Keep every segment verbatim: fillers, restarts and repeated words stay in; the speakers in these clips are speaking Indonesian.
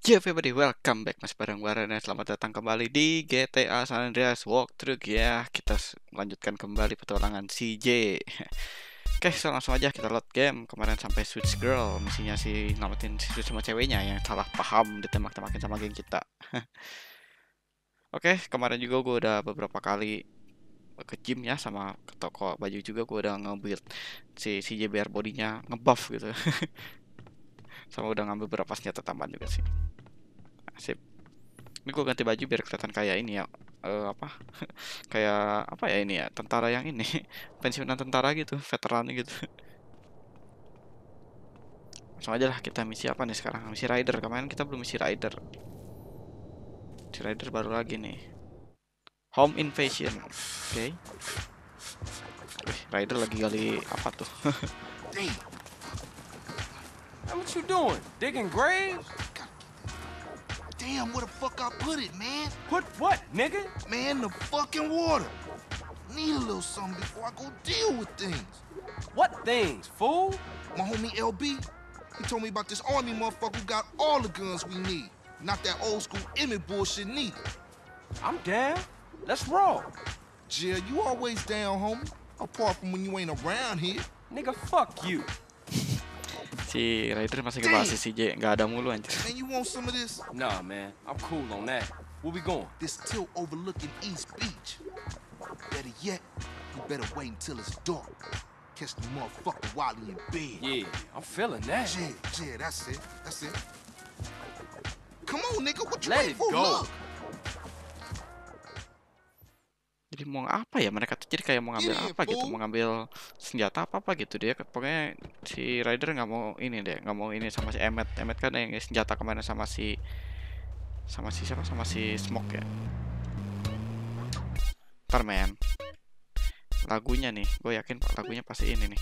Yo everybody, welcome back mas bareng bareng ya. Selamat datang kembali di G T A San Andreas walkthrough ya. Kita melanjutkan kembali petualangan C J. Oke, so langsung aja kita load game. Kemarin sampai Switch Girl, misinya si namatin si Switch sama ceweknya yang salah paham, ditembak-tembakin sama geng kita. Oke, kemarin juga gue udah beberapa kali ke gym ya, sama ke toko baju juga gue udah nge-build si C J biar bodinya ngebuff gitu. Sama udah ngambil beberapa senjata tambahan juga sih. Sip. Ini gue ganti baju biar kelihatan kayak ini ya, uh, apa? Kayak apa ya ini ya? Tentara yang ini, pensiunan tentara gitu, veteran gitu. Langsung aja lah kita misi apa nih sekarang? Misi Ryder. Kemarin kita belum misi Ryder. Misi Ryder baru lagi nih. Home Invasion. Oke. Okay. Eh, Ryder lagi kali apa tuh? What you doing? Digging graves? Damn, where the fuck I put it, man? Put what, nigga? Man, the fucking water. Need a little something before I go deal with things. What things, fool? My homie L B, he told me about this army motherfucker who got all the guns we need. Not that old school Emmett bullshit neither. I'm down. Let's roll. Yeah, you always down, homie. Apart from when you ain't around here. Nigga, fuck you. Si Ryder masih ngebahas si C J, nggak ada mulu anjir. Man, you want some of this? Nah, man, I'm cool on that. Where we going? This till overlooking East Beach. Better yet, you better wait until it's dark. Catch the motherfucker while in bed. Yeah, I'm feeling that. Yeah, yeah, that's it, that's it. Come on, nigga, what you waiting for? Let it go. Jadi mau apa ya, mereka tuh jadi kayak mau ngambil apa gitu, mau ngambil senjata apa-apa gitu. Dia pokoknya si Ryder nggak mau ini deh, nggak mau ini sama si Emmett. Emmett kan yang senjata kemana sama si sama si siapa sama si Smoke ya. Ntar men, lagunya nih, gue yakin pak lagunya pasti ini nih.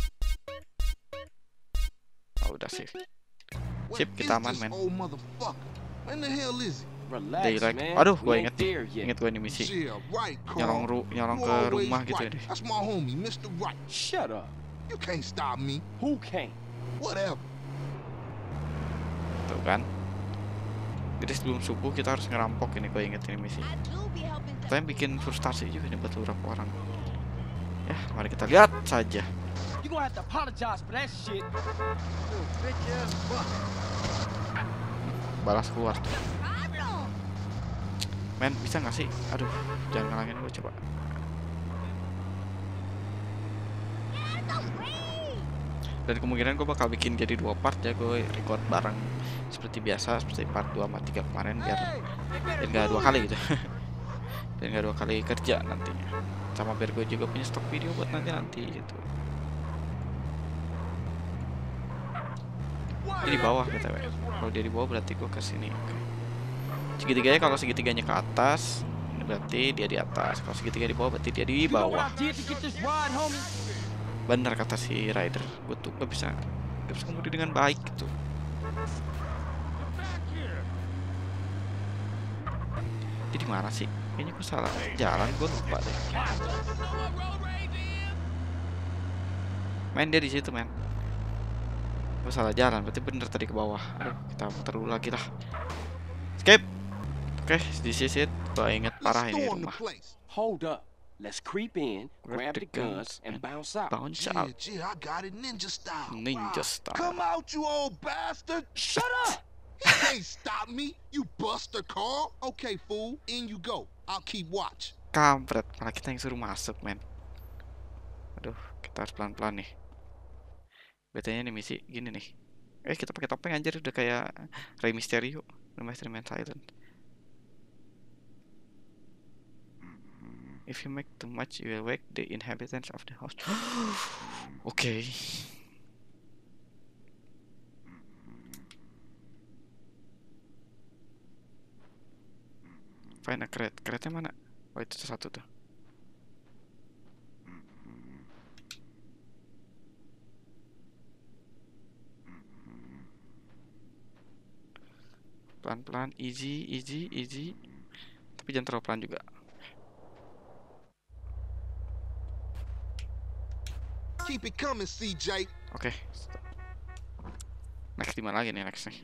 Oh udah sih, sip kita aman men. Relax, man. Aduh, gue inget nih, inget gue ini misi nyolong ru nyolong ke rumah gitu ya deh. Shut up. You can't stop me. Who can't? Whatever. Tuh kan. Jadi sebelum subuh kita harus ngerampok ini, gue inget ini misi. Kita bikin frustasi juga nih buat beberapa orang. Ya, mari kita lihat saja. You gonna have to apologize for that shit. Balas keluar. Men, bisa gak sih? Aduh, jangan ngalangin gue coba. Dan kemungkinan gue bakal bikin jadi dua part ya, gue record bareng seperti biasa, seperti part dua sama tiga kemarin, biar dan gak dua kali gitu. Dan gak dua kali kerja nantinya. Sama biar gue juga punya stok video buat nanti-nanti gitu. Ini di bawah btw. Kalau dia di bawah berarti gue kesini. Okay. Segitiganya kalau segitiganya ke atas berarti dia di atas, kalau segitiga di bawah berarti dia di bawah. Bener kata si Ryder, gue tuh gak bisa gak bisa ngemudi dengan baik gitu. Jadi mana sih? Kayaknya gue salah jalan, gue lupa deh. Main dia di situ men. Gue salah jalan, berarti bener tadi ke bawah. Aduh, kita muter dulu lagi lah. Skip. Oke, di sisi itu inget parah ini rumah. Hold up, let's creep in, grab the guns and bounce out. Bounce out. I got it ninja style. Ninja style. Come out you old bastard. Shut up. Hey, stop me, you buster Carl. Okay, fool, in you go. I'll keep watch. Kampret, malah kita yang suruh masuk, men. Aduh, kita harus pelan-pelan nih. Betanya nih misi gini nih. Eh, kita pakai topeng anjir udah kayak Rey Mysterio, Master Man Silent. If you make too much, you will wake the inhabitants of the house. Oke. Okay. Find a crate. Crate-nya mana? Oh, itu satu tuh. Pelan-pelan, easy, easy, easy. Tapi jangan terlalu pelan juga. Keep it coming, C J. Oke. Okay. Next di mana lagi nih next nih?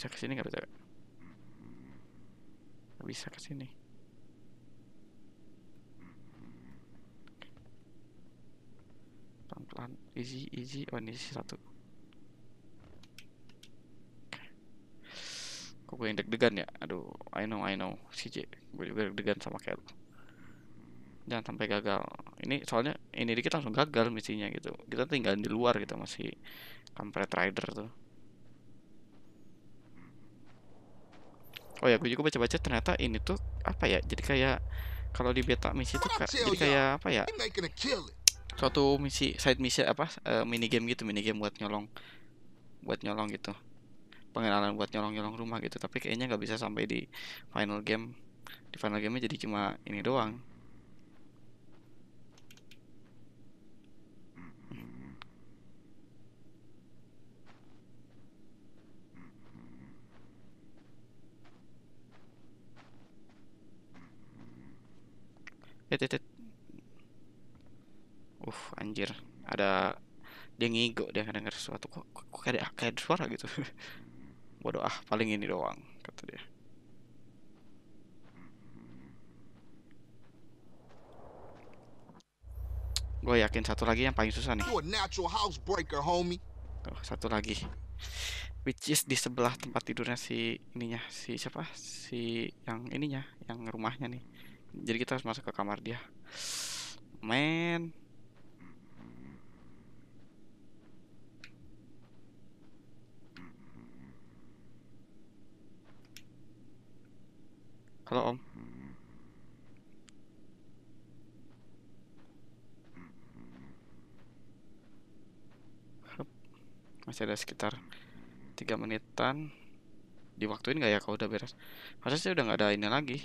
Bisa kesini nggak bisa? Nggak bisa kesini. Pelan-pelan, easy, easy. Oh, ini satu. Kok gue yang deg-degan ya? Aduh, I know, I know, C J. Gue juga deg-degan sama kayak lo. Jangan sampai gagal. Ini soalnya ini dikit langsung gagal misinya gitu. Kita tinggalin di luar gitu, masih kampret Ryder tuh. Oh ya, gue juga baca-baca ternyata ini tuh apa ya? Jadi kayak kalau di beta misi tuh kayak jadi kayak apa ya? Suatu misi side misi apa uh, mini game gitu, mini game buat nyolong buat nyolong gitu. Pengenalan buat nyolong-nyolong rumah gitu, tapi kayaknya nggak bisa sampai di final game. Di final game-nya jadi cuma ini doang. Tetet. Uh, anjir, ada dia ngigo, dia denger sesuatu kok, kok, kok kayak kayak suara gitu. Bodoh ah, paling ini doang kata dia. Gue yakin satu lagi yang paling susah nih. Oh, satu lagi. Which is di sebelah tempat tidurnya si ininya, si siapa? Si yang ininya, yang rumahnya nih. Jadi kita harus masuk ke kamar dia. Men. Halo, Om. Masih ada sekitar tiga menitan. Diwaktuin gak ya kalau udah beres? Harusnya udah gak ada ini lagi.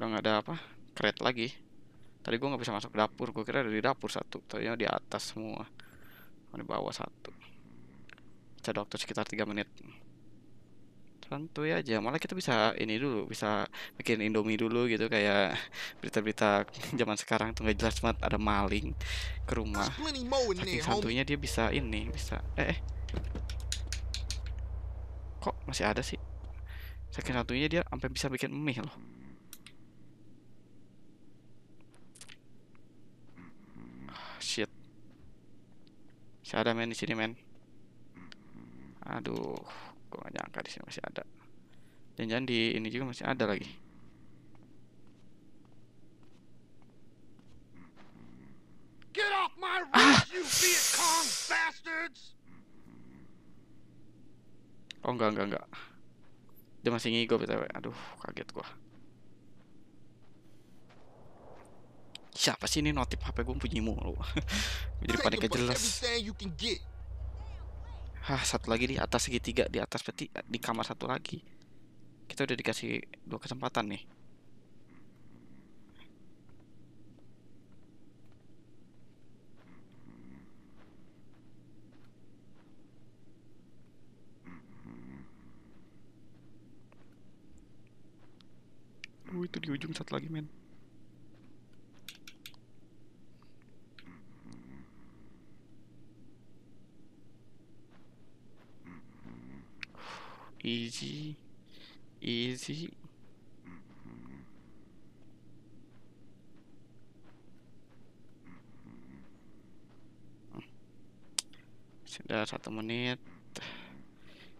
Udah nggak ada apa kret lagi. Tadi gue nggak bisa masuk ke dapur, gue kira ada di dapur satu, ternyata di atas semua, di bawah satu. Cari waktu sekitar tiga menit. Santuy aja, malah kita bisa ini dulu, bisa bikin Indomie dulu gitu, kayak berita-berita zaman sekarang tuh nggak jelas banget, ada maling ke rumah. Saking santuinya dia bisa ini, bisa eh, eh. Kok masih ada sih? Saking santuinya dia sampai bisa bikin mie loh. Shit. Masih ada men di sini men. Aduh, gue gak nyangka di sini masih ada. Jangan-jangan di ini juga masih ada lagi. Get off my roof, you Viet Cong bastards! Oh enggak enggak enggak. Dia masih ngigo btw. Aduh, kaget gua. Siapa sih ini notif H P gue bunyi mulu. Jadi pada kejelas. Hah, satu lagi di atas segitiga, di atas peti, di kamar satu lagi. Kita udah dikasih dua kesempatan nih. Oh, itu di ujung satu lagi, men. Easy, easy. Sudah satu menit.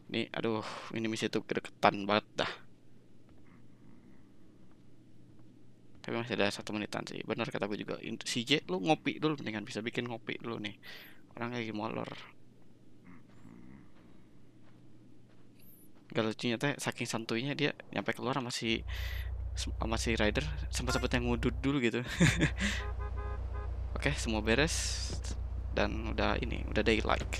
Ini, aduh, ini misi itu kedeketan banget dah. Tapi masih ada satu menitan sih. Benar kata gue juga. C J, lu ngopi dulu, mendingan bisa bikin ngopi dulu nih. Orang lagi molor. Gak lucunya teh, saking santuinya dia nyampe keluar sama si sama si Ryder, sempat-sempat yang ngudut dulu gitu. Oke, okay, semua beres dan udah ini, udah daylight.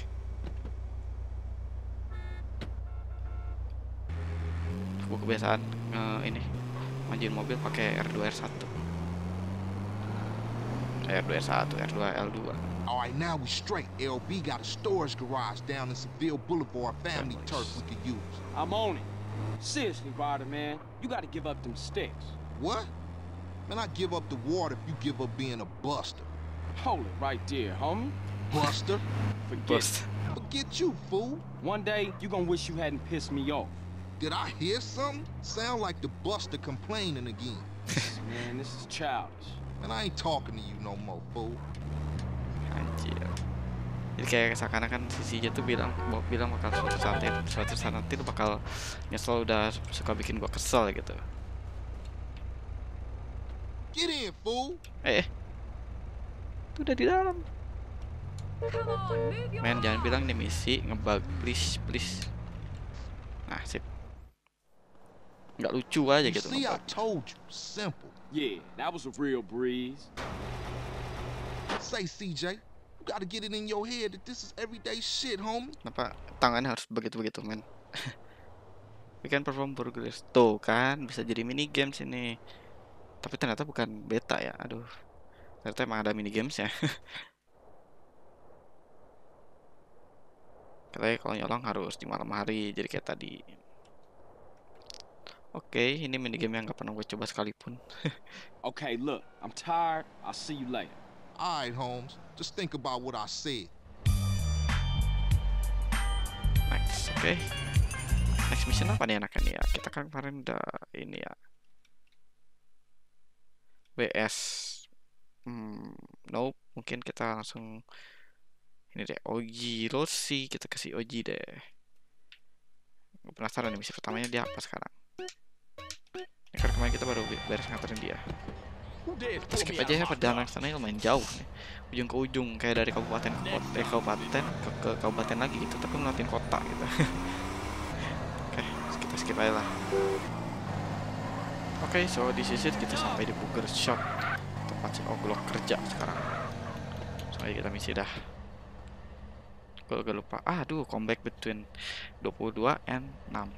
Aku kebiasaan uh, ini majuin mobil pakai R dua R satu. R dua R satu, R dua L dua. All right, now we straight. L B got a storage garage down in Seville Boulevard, family turf we could use. I'm on it. Seriously, Ryder, man, you got to give up them sticks. What? Man, I give up the water if you give up being a buster. Hold it right there, homie. Buster. Forget Buster. Forget you, fool. One day, you gonna wish you hadn't pissed me off. Did I hear something? Sound like the Buster complaining again. Man, this is childish. And I ain't talking to you no more, fool. Anjir. Jadi kayak seakan-akan si C J tuh bilang, Bob bilang bakal suatu saat, suatu saat nanti tuh bakal nyesel udah suka bikin gua kesel gitu. Get in, fool. Eh, itu udah di dalam. Men, jangan bilang nih misi ngebug, please, please. Nah, sip. Nggak lucu aja gitu. See, I told you, simple. Yeah, that was a real breeze. Say, C J, you gotta get it in your head that this is everyday shit, homie. Kenapa tangannya harus begitu-begitu, men? We can perform burglars. Tuh kan, bisa jadi mini game sini. Tapi ternyata bukan beta ya, aduh. Ternyata emang ada mini games ya. Katanya kalau nyolong harus di malam hari, jadi kayak tadi. Oke, okay, ini mini game yang nggak pernah gue coba sekalipun. Oke, okay, look, I'm tired. I'll see you later. Alright, Holmes, just think about what I said. Nice, oke. Okay. Next mission apa nih anaknya nih ya? Kita kan kemarin udah ini ya. W S, hmm, nope, mungkin kita langsung ini deh, O G Loc, kita kasih O G deh. Gue penasaran nih misi pertamanya dia apa sekarang. Ini karena kemarin kita baru beres nganterin dia. Skip aja ya, perjalanan ke sana lumayan jauh nih, ujung ke ujung, kayak dari kabupaten ke kota, eh, kabupaten ke, ke kabupaten lagi gitu, tapi ngeliatin kota gitu. Oke, okay, kita skip aja lah. Oke, okay, so this is it, kita sampai di Burger Shop, tempat si O G Loc kerja sekarang. Soalnya kita misi dah. Gue gak lupa, ah, aduh, comeback between dua puluh dua and enam.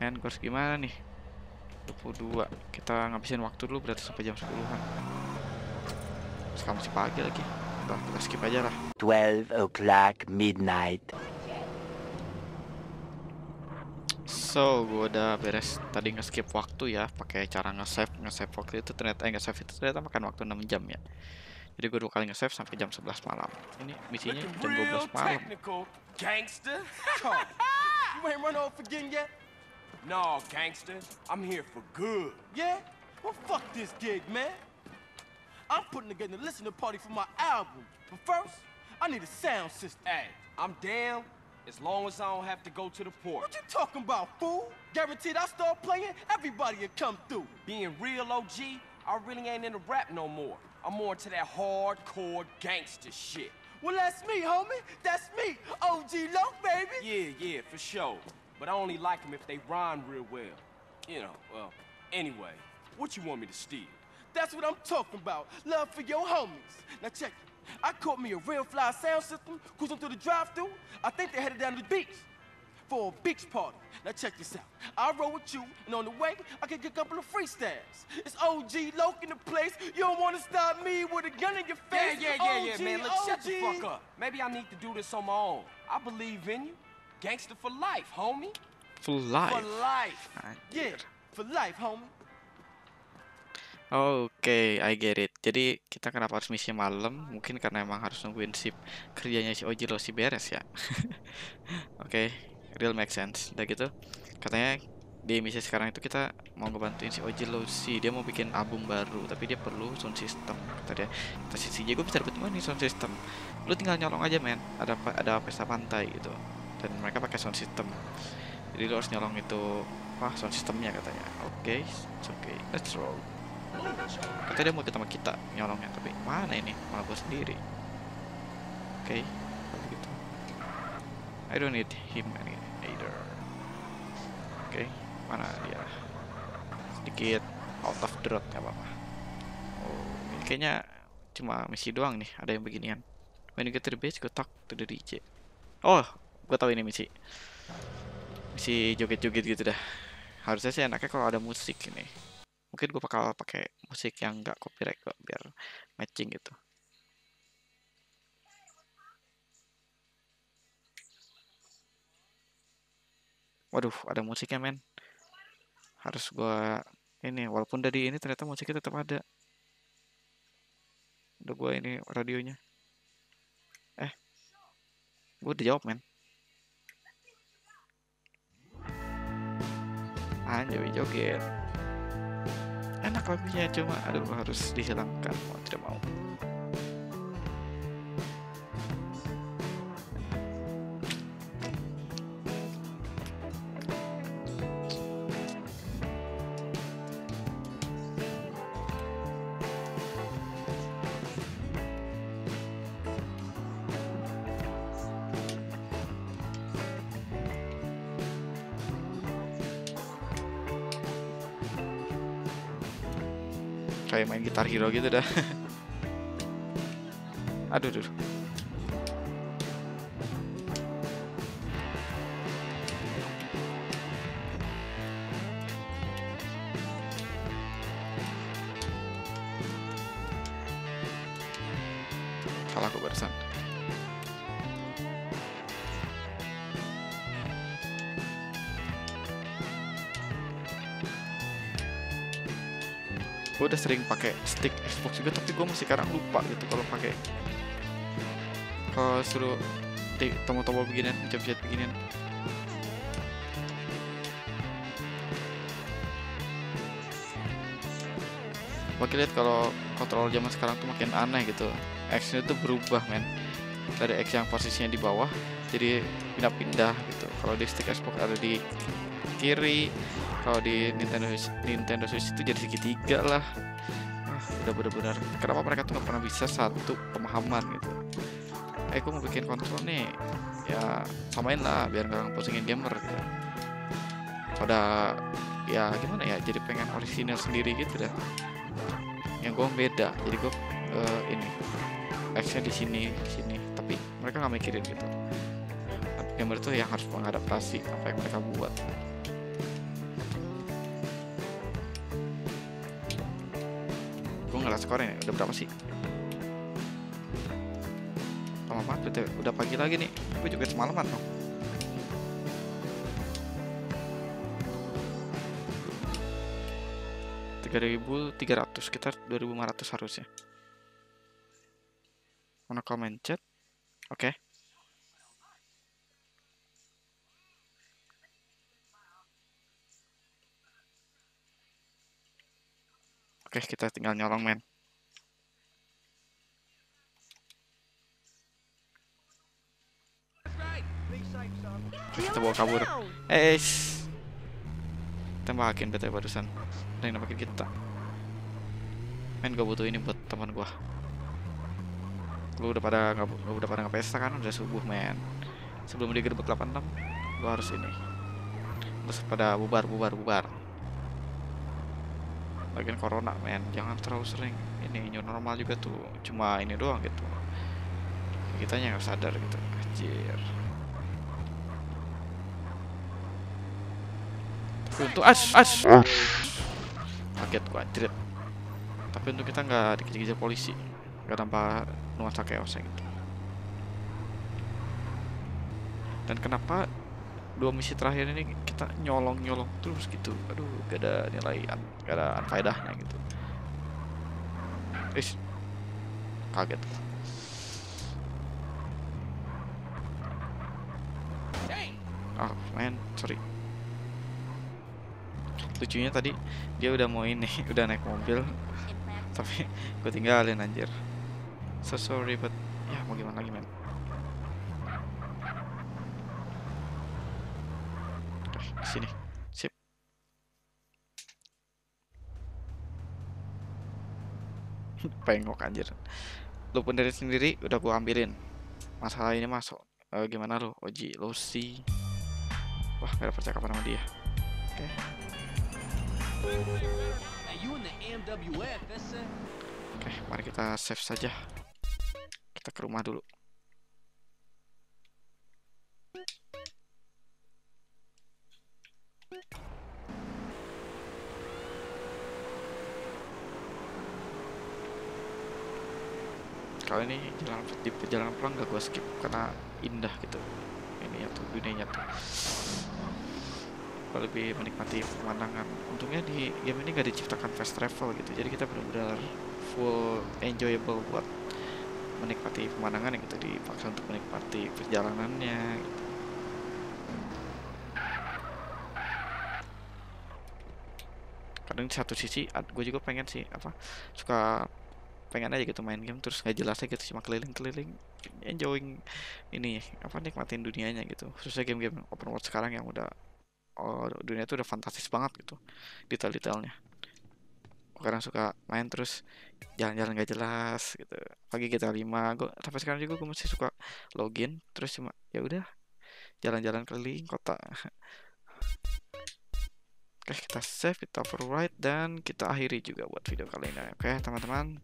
Men, gue harus gimana nih? dua puluh dua, kita ngabisin waktu dulu berarti sampai jam sepuluhan. Sekarang masih pagi lagi, udah, kita skip aja lah. Twelve o'clock midnight. So, gue udah beres tadi nge-skip waktu ya, pakai cara nge-save, nge-save waktu itu ternyata eh, nge-save itu ternyata makan waktu enam jam ya. Jadi gue dua kali nge-save sampai jam sebelas malam. Ini misinya jam dua belas malam. Gangster? You ain't run off again yet? No, gangster. I'm here for good. Yeah? Well, fuck this gig, man. I'm putting together a listening party for my album. But first, I need a sound system. Hey, I'm damn as long as I don't have to go to the port. What you talking about, fool? Guaranteed I start playing, everybody will come through. Being real O G, I really ain't into rap no more. I'm more into that hardcore gangster shit. Well, that's me, homie. That's me. O G Loc, baby. Yeah, yeah, for sure. But I only like them if they rhyme real well. You know, well, anyway, what you want me to steal? That's what I'm talking about. Love for your homies. Now check it. I caught me a real fly sound system, cruising through the drive-thru. I think they headed down to the beach for a beach party. Now check this out. I roll with you, and on the way, I can get a couple of freestyles. It's O G Loc in the place. You don't want to stop me with a gun in your face. Yeah, yeah, yeah, O G, yeah, man. Look, O G. Shut the fuck up. Maybe I need to do this on my own. I believe in you. Gangster for life, homie. For life. For life. Yeah, for life, homie. Oke, okay, I get it. Jadi kita kenapa harus misi malam? Mungkin karena emang harus nungguin sip kerjanya si O G Loc si beres ya. Oke, okay, real make sense. Udah gitu, katanya di misi sekarang itu kita mau ngebantuin si O G Loc si. Dia mau bikin album baru, tapi dia perlu sound system. Kata dia, kata si C J, gue bisa dapet mana nih sound system? Lu tinggal nyolong aja, men. Ada ada pesta pantai gitu. Dan mereka pakai sound system. Jadi lu harus nyolong itu, wah, sound systemnya katanya. Oke, okay, oke, okay, let's roll. Katanya dia mau ketemu kita nyolongnya, tapi mana ini? Malah gue sendiri. Oke, okay, gitu. I don't need him either. Oke, okay, mana dia? Sedikit out of the road, gak apa-apa. Oh, ini kayaknya cuma misi doang nih, ada yang beginian. When you get to the base, go talk to the D J. Oh, gue tau ini misi. Misi joget-joget gitu dah. Harusnya sih enaknya kalau ada musik ini. Mungkin gue bakal pakai musik yang nggak copyright kok, biar matching gitu. Waduh, ada musiknya, men. Harus gue ini, walaupun dari ini ternyata musiknya tetap ada. Udah gue ini radionya. Gue udah jawab, men. Anjay, joget. Enak lagunya, cuma aduh harus dihilangkan, mau tidak mau. Kayak main Guitar Hero gitu dah. Aduh, duh. Salah aku barusan. Gue udah sering pakai stick Xbox juga, tapi gue masih kadang lupa gitu kalau pakai. Kalau suruh tombol-tombol beginian, pencet-pencet beginian. Makin lihat kalau kontrol zaman sekarang tuh makin aneh gitu. X-nya tuh berubah, men. Dari X yang posisinya di bawah, jadi pindah-pindah gitu. Kalau di stick Xbox ada di kiri. Kalau di Nintendo Switch, Nintendo Switch itu jadi segitiga lah. Ah, udah bener-bener. Kenapa mereka tuh gak pernah bisa satu pemahaman gitu? Eh, gue mau bikin kontrol nih. Ya samain lah, biar gak pusingin gamer gitu. Pada ya gimana ya? Jadi pengen original sendiri gitu dah. Yang gue beda. Jadi gue uh, ini X-nya di sini, di sini. Tapi mereka nggak mikirin gitu. Tapi gamer tuh yang harus mengadaptasi apa yang mereka buat. Skornya udah berapa sih? Lama banget, udah pagi lagi nih. Gue juga semalaman dong. tiga ribu tiga ratus, sekitar dua ribu lima ratus harusnya. Mana comment chat? Oke. Okay. Oke, okay, kita tinggal nyolong, men. Kita bawa kabur. Eh, tembakin bete barusan. Ada yang nampakin kita. Men, gue butuh ini buat teman gue. Lu udah pada nggak udah pada nggak pesta kan? Udah subuh, men. Sebelum digerebek delapan enam, lu harus ini. Terus pada bubar, bubar, bubar. Lagian corona, men. Jangan terlalu sering. Ini new normal juga tuh. Cuma ini doang gitu. Kitanya nggak sadar gitu. Anjir. Untuk as as kaget gua anjrit. Tapi untuk kita nggak dikejar-kejar polisi, nggak tanpa nuansa chaosnya gitu. Dan kenapa dua misi terakhir ini kita nyolong-nyolong terus gitu? Aduh, gak ada nilai, gak ada faedahnya gitu. Is kaget. Oh, man, sorry. Lucunya tadi dia udah mau ini, udah naik mobil, tapi gue tinggalin, anjir. So sorry but ya mau gimana lagi, men. Di sini, sip. Pengok, anjir. Lu pun dari sendiri udah gue ambilin. Masalah ini masuk e, gimana lu? O G Loc. Wah, gak ada percakapan sama dia. Oke. Okay. Oke, okay, mari kita save saja. Kita ke rumah dulu. Kali ini jalan di perjalanan pulang gak gue skip karena indah gitu. Ini tuh dunianya tuh. Lebih menikmati pemandangan. Untungnya di game ini gak diciptakan fast travel gitu, jadi kita benar-benar full enjoyable buat menikmati pemandangan yang kita dipaksa untuk menikmati perjalanannya gitu. Kadang di satu sisi gue juga pengen sih apa suka pengen aja gitu main game terus nggak jelasnya gitu, cuma keliling-keliling enjoying ini apa nikmatin dunianya gitu, khususnya game-game open world sekarang yang udah oh, dunia itu udah fantastis banget gitu detail-detailnya. Gue kadang suka main terus jalan-jalan nggak jelas gitu. Pagi kita lima gue sampai sekarang juga gue masih suka login terus cuma ya udah jalan-jalan keliling kota. Oke, kita save, kita override, dan kita akhiri juga buat video kali ini. Oke teman-teman,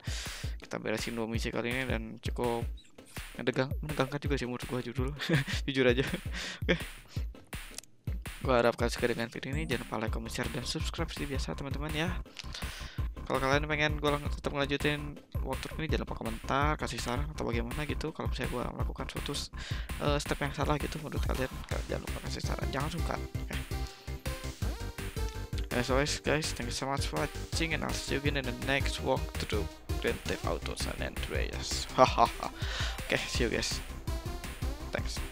kita beresin dua misi kali ini dan cukup menegangkan juga sih menurut gua judul. Jujur aja. Oke, gua harap kalian suka dengan video ini. Jangan lupa like, comment, share, dan subscribe seperti biasa teman-teman ya. Kalau kalian pengen gua tetap ngelanjutin walkthrough ini, jangan lupa komentar, kasih saran atau bagaimana gitu. Kalau misalnya gua melakukan suatu uh, step yang salah gitu menurut kalian, jangan lupa kasih saran, jangan sungkan. Oke. As always guys, thank you so much for watching and I'll see you again in the next walk through Grand Theft Auto San Andreas. Hahaha. Okay, see you guys. Thanks.